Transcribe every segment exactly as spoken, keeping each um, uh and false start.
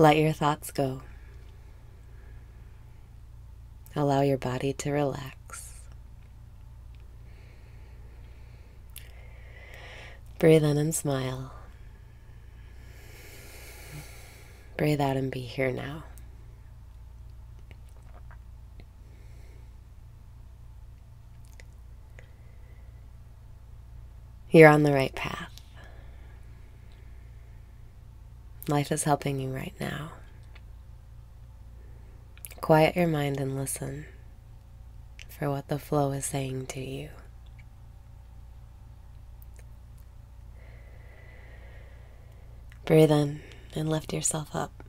Let your thoughts go. Allow your body to relax. Breathe in and smile. Breathe out and be here now. You're on the right path. Life is helping you right now. Quiet your mind and listen for what the flow is saying to you. Breathe in and lift yourself up.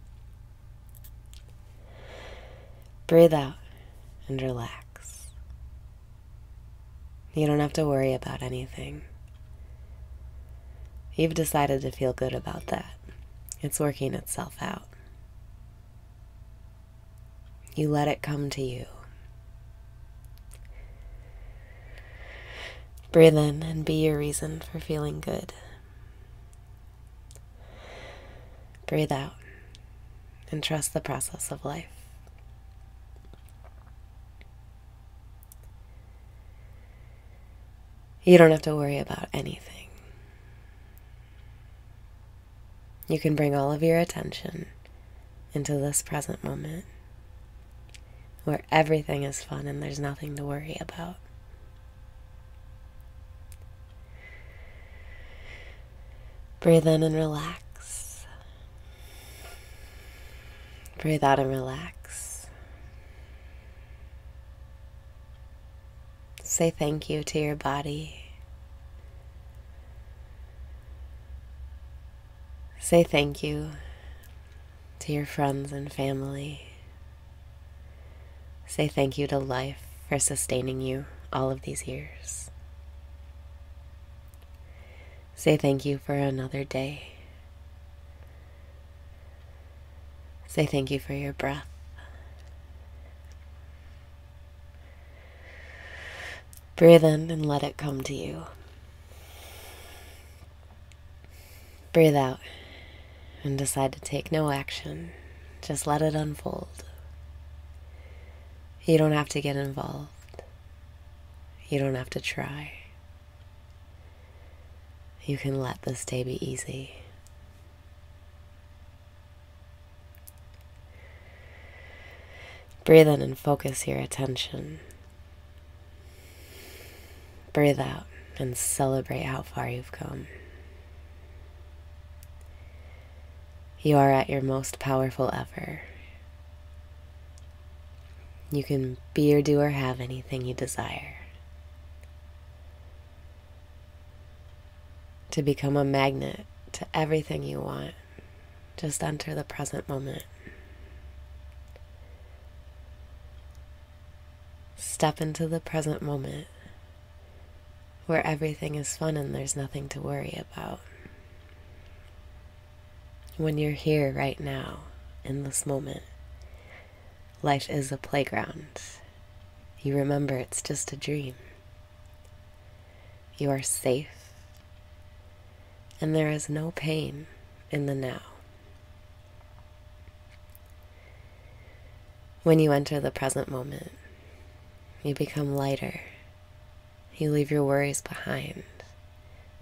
Breathe out and relax. You don't have to worry about anything. You've decided to feel good about that. It's working itself out. You let it come to you. Breathe in and be your reason for feeling good. Breathe out and trust the process of life. You don't have to worry about anything. You can bring all of your attention into this present moment where everything is fun and there's nothing to worry about. Breathe in and relax. Breathe out and relax. Say thank you to your body. Say thank you to your friends and family. Say thank you to life for sustaining you all of these years. Say thank you for another day. Say thank you for your breath. Breathe in and let it come to you. Breathe out. And decide to take no action. Just let it unfold. You don't have to get involved. You don't have to try. You can let this day be easy. Breathe in and focus your attention. Breathe out and celebrate how far you've come. You are at your most powerful ever. You can be or do or have anything you desire. To become a magnet to everything you want, just enter the present moment. Step into the present moment where everything is fun and there's nothing to worry about. When you're here right now, in this moment, life is a playground. You remember it's just a dream. You are safe, and there is no pain in the now. When you enter the present moment, you become lighter. You leave your worries behind.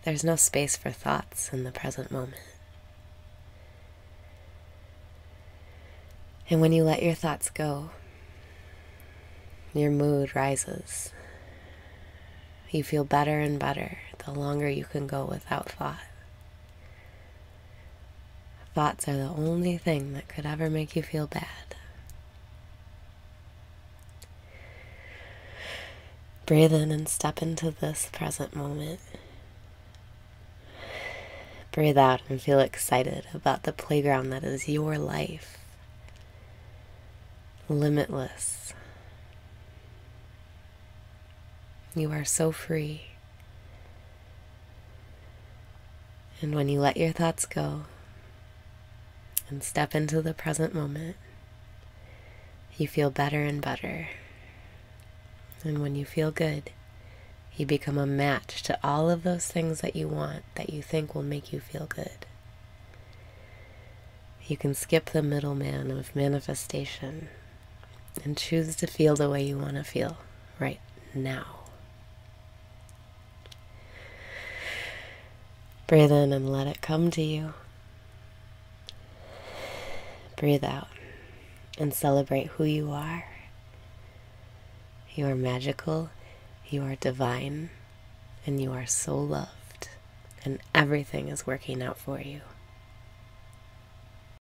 There's no space for thoughts in the present moment. And when you let your thoughts go, your mood rises. You feel better and better the longer you can go without thought. Thoughts are the only thing that could ever make you feel bad. Breathe in and step into this present moment. Breathe out and feel excited about the playground that is your life. Limitless. You are so free. And when you let your thoughts go and step into the present moment, you feel better and better. And when you feel good, you become a match to all of those things that you want, that you think will make you feel good. You can skip the middleman of manifestation and choose to feel the way you want to feel right now. Breathe in and let it come to you. Breathe out and celebrate who you are. You are magical. You are divine, and you are so loved, and everything is working out for you.